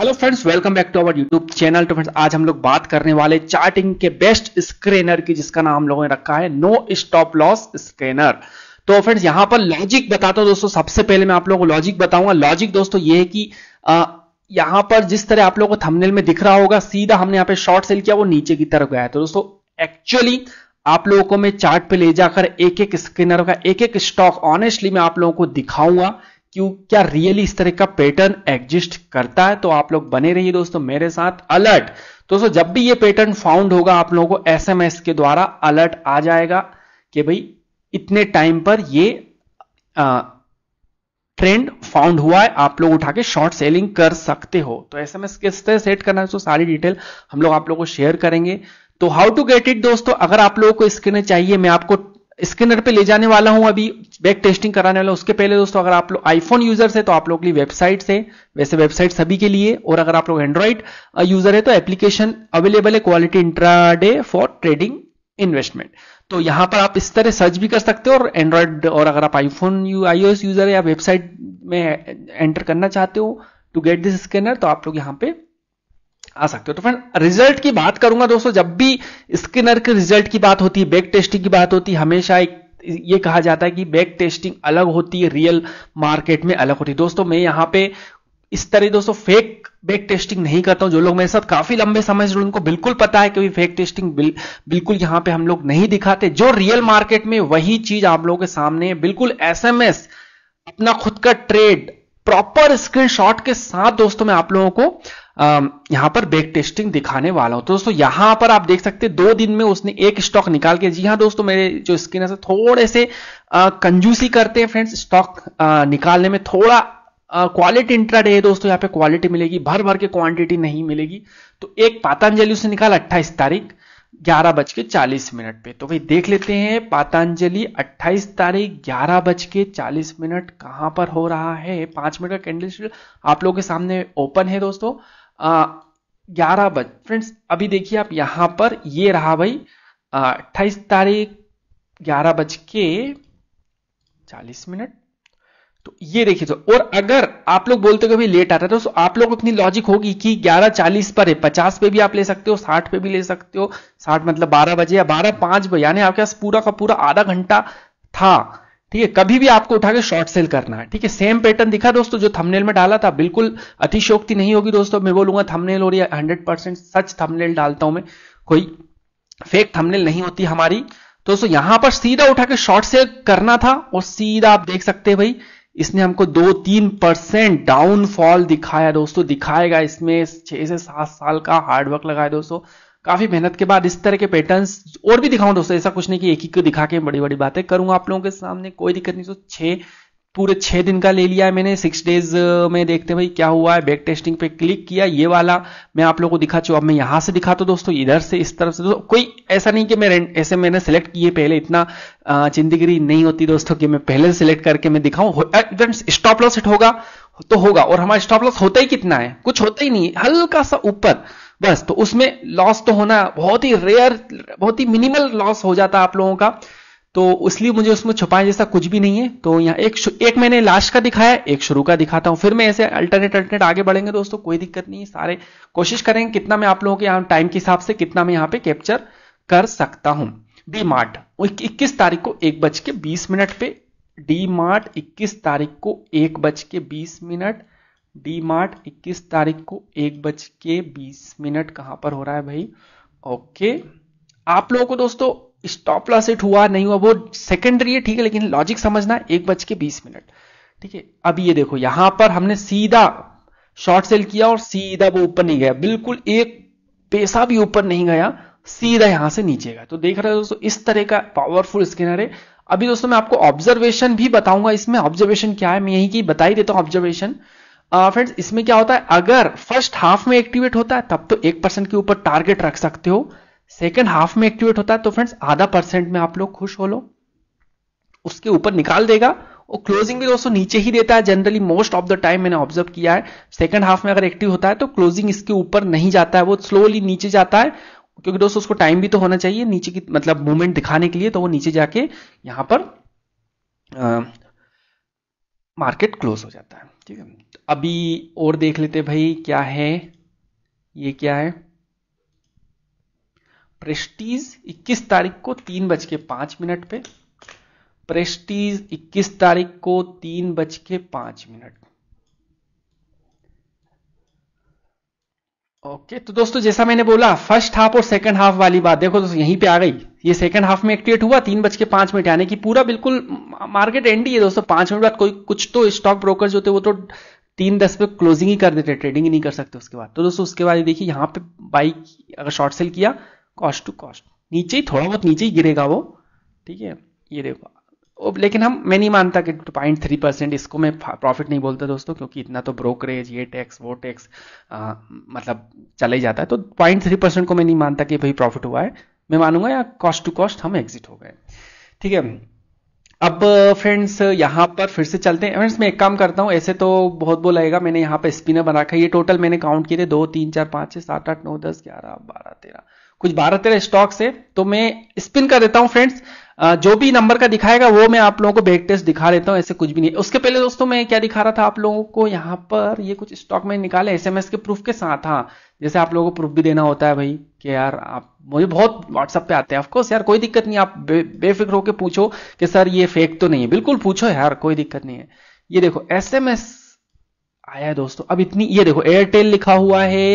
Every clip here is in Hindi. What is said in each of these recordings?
Hello friends, welcome back to our YouTube channel. तो फ्रेंड्स, आज हम लोग बात करने वाले चार्टिंग के बेस्ट स्कैनर की, जिसका नाम हम लोगों ने रखा है नो स्टॉप लॉस स्कैनर। तो फ्रेंड्स, यहां पर लॉजिक बताता हूं दोस्तों। सबसे पहले मैं आप लोगों को लॉजिक बताऊंगा। लॉजिक दोस्तों ये है कि यहां पर जिस तरह आप लोगों को थंबनेल में दिख रहा होगा, सीधा हमने यहाँ पे शॉर्ट सेल किया, वो नीचे की तरफ गया है। तो दोस्तों एक्चुअली आप लोगों को मैं चार्ट पे ले जाकर एक एक स्कैनर का एक एक स्टॉक ऑनेस्टली मैं आप लोगों को दिखाऊंगा क्यों, क्या रियली इस तरह का पैटर्न एग्जिस्ट करता है। तो आप लोग बने रहिए दोस्तों मेरे साथ। अलर्ट दोस्तों, जब भी ये पैटर्न फाउंड होगा आप लोगों को एसएमएस के द्वारा अलर्ट आ जाएगा कि भाई इतने टाइम पर ये ट्रेंड फाउंड हुआ है, आप लोग उठा के शॉर्ट सेलिंग कर सकते हो। तो एसएमएस किस तरह सेट करना है दोस्तों, सारी डिटेल हम लोग आप लोगों को शेयर करेंगे। तो हाउ टू गेट इट दोस्तों, अगर आप लोगों को स्कैनर चाहिए, मैं आपको स्कैनर पे ले जाने वाला हूं, अभी बैक टेस्टिंग कराने वाला हूं। उसके पहले दोस्तों, अगर आप लोग आईफोन यूजर्स है तो आप लोग के लिए वेबसाइट है, वैसे वेबसाइट सभी के लिए, और अगर आप लोग एंड्रॉइड यूजर है तो एप्लीकेशन अवेलेबल है quality intraday for trading investment. तो यहां पर आप इस तरह सर्च भी कर सकते हो, और एंड्रॉइड और अगर आप आईफोन iOS यूजर है या वेबसाइट में एंटर करना चाहते हो टू गेट दिस स्कैनर, तो आप लोग यहां पे आ सकते हो। तो फ्रेंड, रिजल्ट की बात करूंगा दोस्तों। जब भी स्कैनर के रिजल्ट की बात होती है, बैक टेस्टिंग की बात होती है, हमेशा ये कहा जाता है कि बैक टेस्टिंग अलग होती है, रियल मार्केट में अलग होती है। दोस्तों मैं यहां पे इस तरह दोस्तों फेक बैक टेस्टिंग नहीं करता हूं। जो लोग मेरे साथ काफी लंबे समय से जुड़े उनको बिल्कुल पता है कि फेक टेस्टिंग बिल्कुल यहां पे हम लोग नहीं दिखाते। जो रियल मार्केट में वही चीज आप लोगों के सामने है, बिल्कुल एसएमएस, अपना खुद का ट्रेड प्रॉपर स्क्रीनशॉट के साथ दोस्तों मैं आप लोगों को यहां पर बैक टेस्टिंग दिखाने वाला हूं। तो दोस्तों यहां पर आप देख सकते हैं 2 दिन में उसने एक स्टॉक निकाल के, जी हां दोस्तों मेरे जो स्कैनर थोड़े से कंजूसी करते हैं फ्रेंड्स, स्टॉक निकालने में थोड़ा क्वालिटी इंट्राडे है दोस्तों, यहां पे क्वालिटी मिलेगी, भर भर के क्वांटिटी नहीं मिलेगी। तो एक पतंजलि उसने निकाला 28 तारीख 11:40 पे। तो भाई देख लेते हैं पतंजलि 28 तारीख 11:40 कहां पर हो रहा है। 5 मिनट का कैंडल आप लोगों के सामने ओपन है दोस्तों। 11 बज फ्रेंड्स, अभी देखिए आप यहां पर, ये रहा भाई 28 तारीख 11:40। तो ये देखिए तो, और अगर आप लोग बोलते हो कि लेट आता है तो आप लोग इतनी लॉजिक होगी कि 11:40 पर है, 50 पे भी आप ले सकते हो, 60 पे भी ले सकते हो। 60 मतलब 12 बजे या 12:05 बजे, यानी आपके पास पूरा का पूरा आधा घंटा था, ठीक है, कभी भी आपको उठा के शॉर्ट सेल करना है, ठीक है। सेम पैटर्न दिखा दोस्तों जो थंबनेल में डाला था, बिल्कुल अतिशयोक्ति नहीं होगी दोस्तों, मैं बोलूंगा थंबनेल और 100% सच थंबनेल डालता हूं मैं, कोई फेक थंबनेल नहीं होती हमारी। तो दोस्तों यहां पर सीधा उठा के शॉर्ट सेल करना था, और सीधा आप देख सकते हैं भाई इसने हमको 2-3% डाउनफॉल दिखाया दोस्तों, दिखाएगा। इसमें 6 से 7 साल का हार्डवर्क लगाया दोस्तों, काफी मेहनत के बाद इस तरह के पैटर्न्स और भी दिखाऊं दोस्तों, ऐसा कुछ नहीं कि एक ही को दिखा के बड़ी बड़ी बातें करूंगा आप लोगों के सामने, कोई दिक्कत नहीं। तो 6 पूरे 6 दिन का ले लिया है मैंने, 6 डेज में देखते हैं भाई क्या हुआ है। बैक टेस्टिंग पे क्लिक किया, ये वाला मैं आप लोगों को दिखा चुका। अब मैं यहां से दिखा तो दोस्तों, इधर से इस तरफ से दोस्तों, कोई ऐसा नहीं कि मैं ऐसे मैंने सिलेक्ट किए पहले, इतना चिंतागिरी नहीं होती दोस्तों कि मैं पहले सिलेक्ट करके मैं दिखाऊं। स्टॉप लॉस हिट होगा तो होगा, और हमारा स्टॉप लॉस होता ही कितना है, कुछ होता ही नहीं है, हल्का सा ऊपर बस। तो उसमें लॉस तो होना बहुत ही रेयर, बहुत ही मिनिमल लॉस हो जाता है आप लोगों का, तो इसलिए मुझे उसमें छुपाने जैसा कुछ भी नहीं है। तो यहाँ एक मैंने लास्ट का दिखाया, एक शुरू का दिखाता हूं, फिर मैं ऐसे अल्टरनेट आगे बढ़ेंगे दोस्तों, कोई दिक्कत नहीं है। सारे कोशिश करेंगे कितना मैं आप लोगों के यहाँ टाइम के हिसाब से कितना मैं यहाँ पे कैप्चर कर सकता हूं। डी मार्ट 21 तारीख को 1:20 पे, डी मार्ट 21 तारीख को 1:20, डी मार्ट 21 तारीख को 1:20 कहां पर हो रहा है भाई। ओके, आप लोगों को दोस्तों स्टॉप लॉस हिट हुआ नहीं हुआ वो सेकेंडरी है, ठीक है, लेकिन लॉजिक समझना है। 1:20, ठीक है। अब ये देखो यहां पर हमने सीधा शॉर्ट सेल किया और सीधा वो ऊपर नहीं गया, बिल्कुल एक पैसा भी ऊपर नहीं गया, सीधा यहां से नीचे गया। तो देख रहे हो दोस्तों इस तरह का पावरफुल स्कैनर है। अभी दोस्तों मैं आपको ऑब्जर्वेशन भी बताऊंगा, इसमें ऑब्जर्वेशन क्या है मैं यही की बता ही देता हूं। ऑब्जर्वेशन फ्रेंड्स इसमें क्या होता है, अगर फर्स्ट हाफ में एक्टिवेट होता है तब तो 1% के ऊपर टारगेट रख सकते हो, सेकेंड हाफ में एक्टिवेट होता है तो फ्रेंड्स 0.5% में आप लोग खुश हो लो, उसके ऊपर निकाल देगा। और क्लोजिंग भी दोस्तों नीचे ही देता है generally, most of the time मैंने ऑब्जर्व किया है, सेकेंड हाफ में अगर एक्टिव होता है तो क्लोजिंग इसके ऊपर नहीं जाता है, वो स्लोली नीचे जाता है, क्योंकि दोस्तों उसको टाइम भी तो होना चाहिए नीचे की मतलब मूवमेंट दिखाने के लिए। तो वो नीचे जाके यहां पर मार्केट क्लोज हो जाता है। ठीक है, अभी और देख लेते भाई क्या है, ये क्या है, प्रेस्टीज 21 तारीख को 3:05 पे, प्रेस्टीज 21 तारीख को 3:05। ओके तो दोस्तों जैसा मैंने बोला फर्स्ट हाफ और सेकंड हाफ वाली बात देखो दोस्तों यहीं पे आ गई, ये सेकंड हाफ में एक्टिवेट हुआ 3:05 यानी कि पूरा बिल्कुल मार्केट एंड ही है दोस्तों 5 मिनट बाद। कोई कुछ तो स्टॉक ब्रोकर्स होते वो तो 3:10 पे क्लोजिंग ही कर देते, ट्रेडिंग ही नहीं कर सकते उसके बाद। तो दोस्तों उसके बाद देखिए यहाँ पे बाई अगर शॉर्ट सेल किया कॉस्ट टू कॉस्ट नीचे ही, थोड़ा बहुत नीचे ही गिरेगा वो, ठीक है ये देखो। लेकिन मैं नहीं मानता कि 0.3% इसको मैं प्रॉफिट नहीं बोलता दोस्तों, क्योंकि इतना तो ब्रोकरेज ये टैक्स वो टैक्स मतलब चला ही जाता है। तो 0.3% को मैं नहीं मानता कि भाई प्रॉफिट हुआ है, मैं मानूंगा या कॉस्ट टू कॉस्ट हम एग्जिट हो गए। ठीक है, अब फ्रेंड्स यहाँ पर फिर से चलते हैं। फ्रेंड्स मैं एक काम करता हूँ, ऐसे तो बहुत बोलेगा, मैंने यहाँ पर स्पिनर बना रखा है, ये टोटल मैंने काउंट किए थे 2, 3, 4, 5, 6, 7, 8, 9, 10, 11, 12, 13 कुछ 12-13 स्टॉक्स है। तो मैं स्पिन कर देता हूँ फ्रेंड्स, जो भी नंबर का दिखाएगा वो मैं आप लोगों को बैक टेस्ट दिखा देता हूँ, ऐसे कुछ भी नहीं। उसके पहले दोस्तों मैं क्या दिखा रहा था आप लोगों को, यहाँ पर ये कुछ स्टॉक मैंने निकाले एसएमएस के प्रूफ के साथ। हाँ जैसे आप लोगों को प्रूफ भी देना होता है भाई कि यार आप मुझे बहुत व्हाट्सएप पे आते हैं, ऑफकोर्स यार कोई दिक्कत नहीं, आप बेफिक्र होकर पूछो कि सर ये फेक तो नहीं है, बिल्कुल पूछो यार कोई दिक्कत नहीं है। ये देखो एसएमएस आया है दोस्तों, अब इतनी ये देखो एयरटेल लिखा हुआ है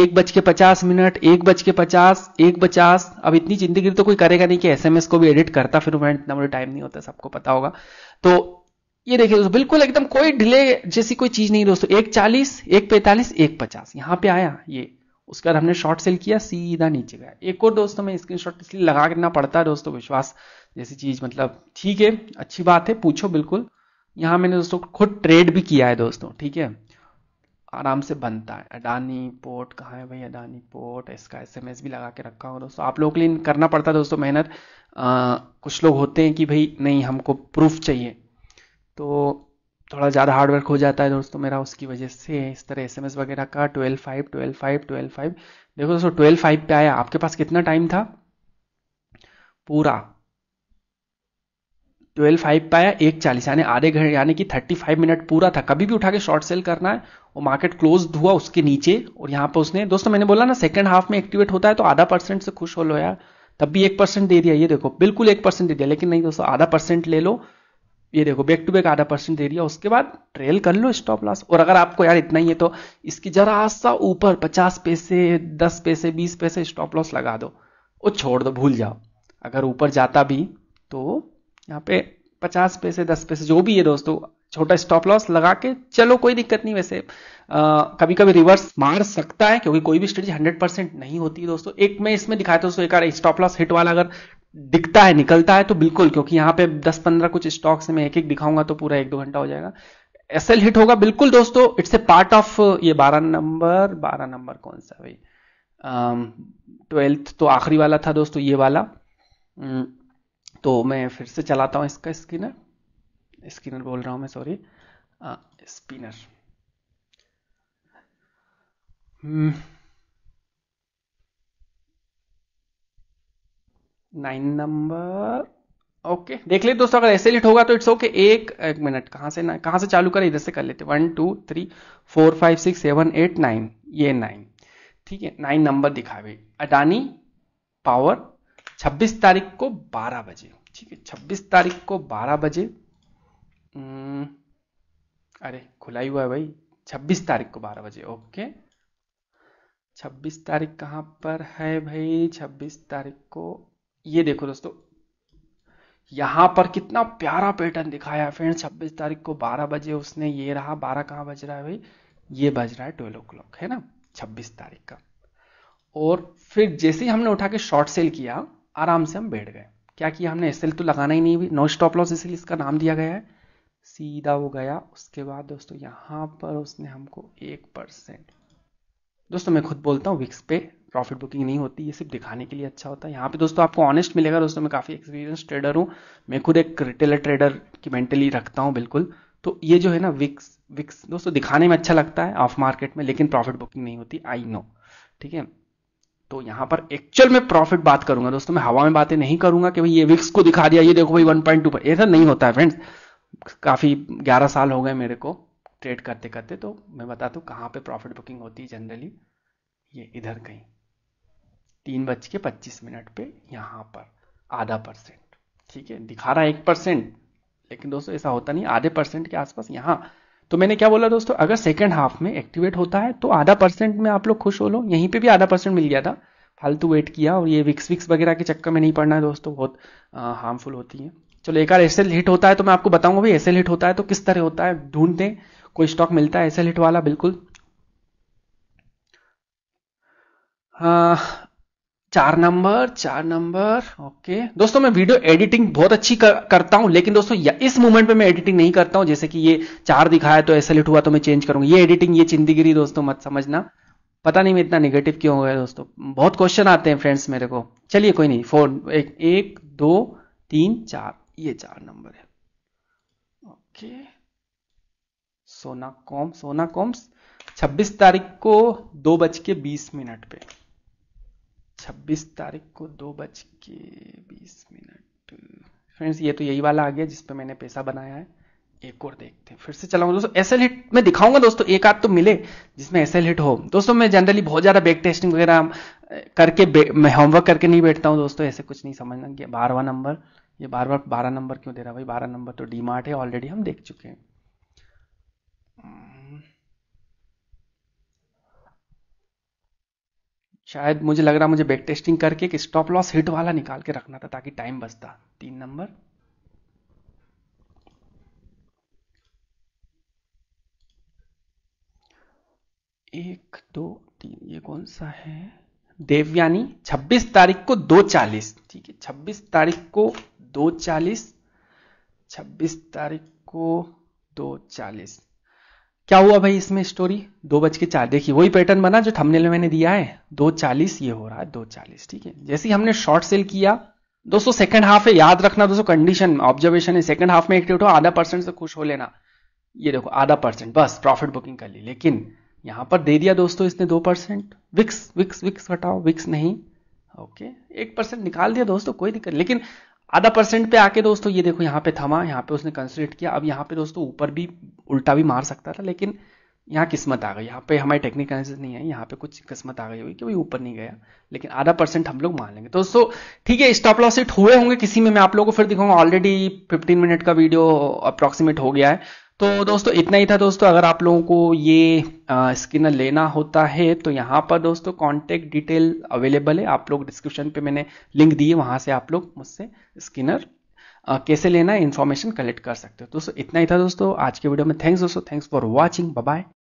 1:50, 1:50, 1:50। अब इतनी जिंदगी तो कोई करेगा नहीं कि एसएमएस को भी एडिट करता फिर मैं, इतना मुझे टाइम नहीं होता, सबको पता होगा। तो ये देखिए दोस्तों बिल्कुल एकदम कोई डिले जैसी कोई चीज नहीं दोस्तों, 1:40, 1:45, 1:50 यहाँ पे आया ये। उसके बाद हमने शॉर्ट सेल किया, सीधा नीचे गया। एक और दोस्तों में स्क्रीनशॉट इसलिए लगा करना पड़ता है दोस्तों, विश्वास जैसी चीज मतलब ठीक है अच्छी बात है, पूछो बिल्कुल। यहाँ मैंने दोस्तों खुद ट्रेड भी किया है दोस्तों, ठीक है आराम से बनता है। अडानी पोर्ट कहाँ है भाई, अडानी पोर्ट इसका एसएमएस भी लगा के रखा हो दोस्तों, आप लोगों के लिए करना पड़ता है दोस्तों मेहनत। कुछ लोग होते हैं कि भाई नहीं हमको प्रूफ चाहिए, तो थोड़ा ज़्यादा हार्डवर्क हो जाता है दोस्तों मेरा, उसकी वजह से इस तरह एसएमएस वगैरह का। 12:05 देखो दोस्तों 12:05 पे आया, आपके पास कितना टाइम था पूरा, 12:05 पाया 1:40 यानी आधे घंटे यानी कि 35 मिनट पूरा था। कभी भी उठा के शॉर्ट सेल करना है, और मार्केट क्लोज हुआ उसके नीचे। और यहाँ पर उसने दोस्तों मैंने बोला ना सेकंड हाफ में एक्टिवेट होता है, तो 0.5% से खुश हो लो यार, तब भी 1% दे दिया। ये देखो बिल्कुल 1% दे दिया, लेकिन नहीं दोस्तों 0.5% ले लो, ये देखो बैक टू बैक 0.5% दे दिया। उसके बाद ट्रेल कर लो स्टॉप लॉस, और अगर आपको यार इतना ही है तो इसकी जरा सा ऊपर 50 पैसे, 10 पैसे, 20 पैसे स्टॉप लॉस लगा दो और छोड़ दो, भूल जाओ। अगर ऊपर जाता भी तो यहाँ पे 50 पैसे, 10 पैसे जो भी है दोस्तों छोटा स्टॉप लॉस लगा के चलो, कोई दिक्कत नहीं। वैसे कभी कभी रिवर्स मार सकता है, क्योंकि कोई भी स्ट्रेटजी 100% नहीं होती दोस्तों। एक मैं इसमें दिखाया था दोस्तों, एक स्टॉप लॉस हिट वाला अगर दिखता है निकलता है तो बिल्कुल, क्योंकि यहाँ पे 10-15 कुछ स्टॉक से मैं एक दिखाऊंगा तो पूरा 1-2 घंटा हो जाएगा। एसएल हिट होगा बिल्कुल दोस्तों, इट्स ए पार्ट ऑफ ये 12 नंबर, 12 नंबर कौन सा भाई, 12th तो आखिरी वाला था दोस्तों ये वाला। तो मैं फिर से चलाता हूँ इसका स्किनर बोल रहा हूँ मैं, sorry spinner. Nine number okay, देख लेते दोस्तों, अगर ऐसे लेट होगा तो इट्स ओके। एक मिनट कहाँ से चालू करें, इधर से कर लेते, 1, 2, 3, 4, 5, 6, 7, 8, 9, ये 9, ठीक है 9 नंबर दिखा भाई। अडानी पावर 26 तारीख को 12 बजे, ठीक है 26 तारीख को 12 बजे अरे खुला ही हुआ है भाई, 26 तारीख को 12 बजे ओके। 26 तारीख कहाँ पर है भाई, 26 तारीख को ये देखो दोस्तों यहाँ पर कितना प्यारा पैटर्न दिखाया फ्रेंड्स। 26 तारीख को 12 बजे उसने ये रहा, 12 कहाँ बज रहा है भाई, ये बज रहा है 12 o'clock है ना 26 तारीख का। और फिर जैसे ही हमने उठा के शॉर्ट सेल किया आराम से हम बैठ गए। क्या किया हमने, एसएल तो लगाना ही नहीं, नो स्टॉप लॉस इसलिए इसका नाम दिया गया है, सीधा वो गया। उसके बाद दोस्तों यहाँ पर उसने हमको 1% दोस्तों, मैं खुद बोलता हूँ विक्स पे प्रॉफिट बुकिंग नहीं होती, ये सिर्फ दिखाने के लिए अच्छा होता है। यहाँ पे दोस्तों आपको ऑनेस्ट मिलेगा दोस्तों, मैं काफ़ी एक्सपीरियंस ट्रेडर हूँ, मैं खुद एक रिटेलर ट्रेडर की मेंटली रखता हूँ बिल्कुल। तो ये जो है ना विक्स दोस्तों दिखाने में अच्छा लगता है ऑफ मार्केट में, लेकिन प्रॉफिट बुकिंग नहीं होती, आई नो, ठीक है। तो यहाँ पर एक्चुअल में प्रॉफिट बात करूंगा दोस्तों, मैं हवा में बातें नहीं करूंगा कि भाई ये विक्स को दिखा दिया, ये देखो भाई 1.2 पर, ऐसा नहीं होता है फ्रेंड्स। काफ़ी 11 साल हो गए मेरे को ट्रेड करते करते, तो मैं बता दूँ कहाँ पे प्रॉफिट बुकिंग होती है जनरली, ये इधर कहीं 3:25 पे, यहाँ पर आधा % ठीक है, दिखा रहा है 1%, लेकिन दोस्तों ऐसा होता नहीं, आधे % के आसपास यहाँ। तो मैंने क्या बोला दोस्तों, अगर सेकेंड हाफ में एक्टिवेट होता है तो आधा % में आप लोग खुश हो लो। यहीं पे भी आधा % मिल गया था, फालतू वेट किया, और ये विक्स वगैरह के चक्कर में नहीं पड़ना है दोस्तों, बहुत हार्मफुल होती है। चलो एक बार एसएल हिट होता है तो मैं आपको बताऊंगा भाई एसएल हिट होता है तो किस तरह होता है, ढूंढते हैं कोई स्टॉक मिलता है एसएल हिट वाला बिल्कुल। 4 नंबर ओके दोस्तों, मैं वीडियो एडिटिंग बहुत अच्छी करता हूं, लेकिन दोस्तों इस मूवमेंट पे मैं एडिटिंग नहीं करता हूं, जैसे कि ये 4 दिखाया तो एसएल हिट हुआ तो मैं चेंज करूंगा, ये एडिटिंग, ये चिंदीगिरी दोस्तों मत समझना। पता नहीं मैं इतना निगेटिव क्यों हो गया दोस्तों, बहुत क्वेश्चन आते हैं फ्रेंड्स मेरे को। चलिए कोई नहीं, 4, 1, 2, 3, 4, ये 4 नंबर है ओके। सोना कॉम्स 26 तारीख को 2:20 पे, 26 तारीख को 2:20 फ्रेंड्स, ये तो यही वाला आ गया जिसपे मैंने पैसा बनाया है। एक और देखते हैं, फिर से चलाऊंगा दोस्तों, एसएल हिट में दिखाऊंगा दोस्तों, एक आध तो मिले जिसमें एसएल हिट हो। दोस्तों मैं जनरली बहुत ज्यादा बैक टेस्टिंग वगैरह करके मैं होमवर्क करके नहीं बैठता हूं दोस्तों, ऐसे कुछ नहीं समझना। 12वां नंबर, ये बार बार 12 नंबर क्यों दे रहा भाई, 12 नंबर तो डीमार्ट है, ऑलरेडी हम देख चुके हैं। शायद मुझे लग रहा मुझे बैक टेस्टिंग करके एक स्टॉप लॉस हिट वाला निकाल के रखना था ताकि टाइम बचता। 3 नंबर एक दो तीन, ये कौन सा है, देवयानी 26 तारीख को 2:40 ठीक है, 26 तारीख को 2:40 क्या हुआ भाई इसमें स्टोरी, 2:04 देखिए वही पैटर्न बना जो थंबनेल में मैंने दिया है, 2:40 ये हो रहा है 2:40 ठीक है। जैसे ही हमने शॉर्ट सेल किया दोस्तों, सेकंड हाफ है याद रखना दोस्तों, कंडीशन ऑब्जर्वेशन है, सेकंड हाफ में एक्टिवेट हो आधा % से खुश हो लेना, ये देखो आधा % बस प्रॉफिट बुकिंग कर ली। लेकिन यहां पर दे दिया दोस्तों इसने 2%, विक्स हटाओ, विक्स नहीं ओके, 1% निकाल दिया दोस्तों कोई दिक्कत, लेकिन आधा % पे आके दोस्तों ये देखो यहाँ पे थमा, यहाँ पे उसने कंसोलिडेट किया। अब यहाँ पे दोस्तों ऊपर भी उल्टा भी मार सकता था, लेकिन यहाँ किस्मत आ गई, यहाँ पे हमारी टेक्निक एनालिसिस नहीं है, यहाँ पे कुछ किस्मत आ गई हुई कि भाई ऊपर नहीं गया, लेकिन आधा % हम लोग मान लेंगे दोस्तों ठीक है। स्टॉप लॉस हिट हुए होंगे किसी में, मैं आप लोगों को फिर दिखाऊंगा, ऑलरेडी 15 मिनट का वीडियो अप्रॉक्सीमेट हो गया है। तो दोस्तों इतना ही था दोस्तों, अगर आप लोगों को ये स्किनर लेना होता है तो यहाँ पर दोस्तों कॉन्टेक्ट डिटेल अवेलेबल है, आप लोग डिस्क्रिप्शन पे मैंने लिंक दी है, वहाँ से आप लोग मुझसे स्किनर कैसे लेना है इन्फॉर्मेशन कलेक्ट कर सकते हो। दोस्तों इतना ही था दोस्तों आज के वीडियो में, थैंक्स दोस्तों, thanks for watching, bye bye.